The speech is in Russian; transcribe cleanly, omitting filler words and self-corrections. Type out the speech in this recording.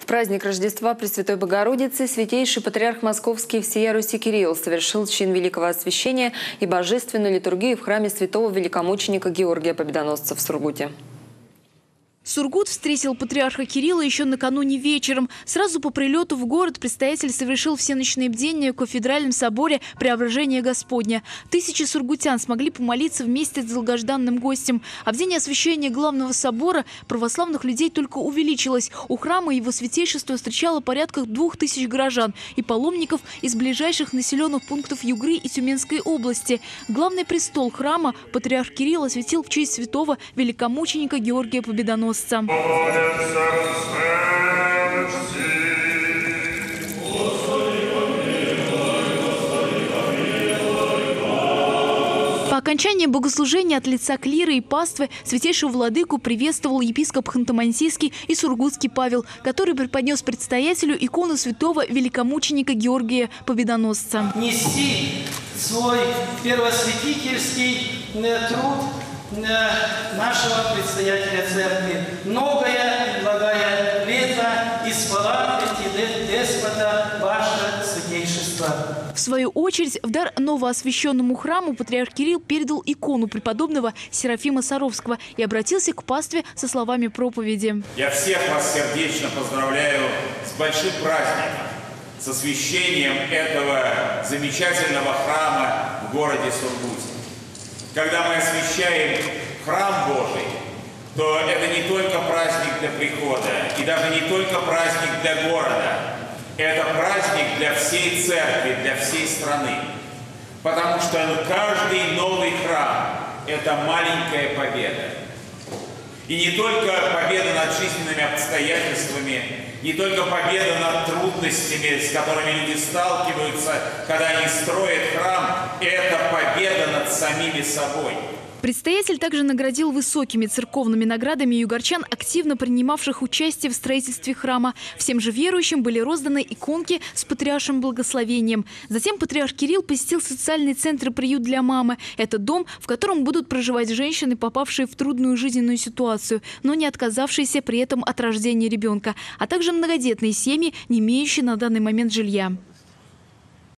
В праздник Рождества Пресвятой Богородицы святейший патриарх Московский всея Руси Кирилл совершил чин великого освящения и божественную литургию в храме святого великомученика Георгия Победоносца в Сургуте. Сургут встретил патриарха Кирилла еще накануне вечером. Сразу по прилету в город предстоятель совершил всеночное бдение в кафедральном соборе Преображения Господня. Тысячи сургутян смогли помолиться вместе с долгожданным гостем. А бдение освящения главного собора православных людей только увеличилось. У храма его святейшество встречало порядка 2000 горожан и паломников из ближайших населенных пунктов Югры и Тюменской области. Главный престол храма патриарх Кирилл освятил в честь святого великомученика Георгия Победоносца. По окончании богослужения от лица клира и паствы святейшего владыку приветствовал епископ Ханты-Мансийский и сургутский Павел, который преподнес предстоятелю икону святого великомученика Георгия Победоносца. Неси свой первосвятительский труд нашего предстоятеля церкви, многое предлагая лето из палаты деспота ваше святейшество. В свою очередь, в дар новоосвященному храму патриарх Кирилл передал икону преподобного Серафима Саровского и обратился к пастве со словами проповеди. Я всех вас сердечно поздравляю с большим праздником, с освящением этого замечательного храма в городе Сургуте. Когда мы освящаем храм Божий, то это не только праздник для прихода, и даже не только праздник для города. Это праздник для всей церкви, для всей страны. Потому что каждый новый храм – это маленькая победа. И не только победа над жизненными обстоятельствами, не только победа над трудностями, с которыми люди сталкиваются, когда они строят храм, это победа над самими собой. Предстоятель также наградил высокими церковными наградами югорчан, активно принимавших участие в строительстве храма. Всем же верующим были розданы иконки с патриаршим благословением. Затем патриарх Кирилл посетил социальный центр «Приют для мамы». Это дом, в котором будут проживать женщины, попавшие в трудную жизненную ситуацию, но не отказавшиеся при этом от рождения ребенка, а также многодетные семьи, не имеющие на данный момент жилья.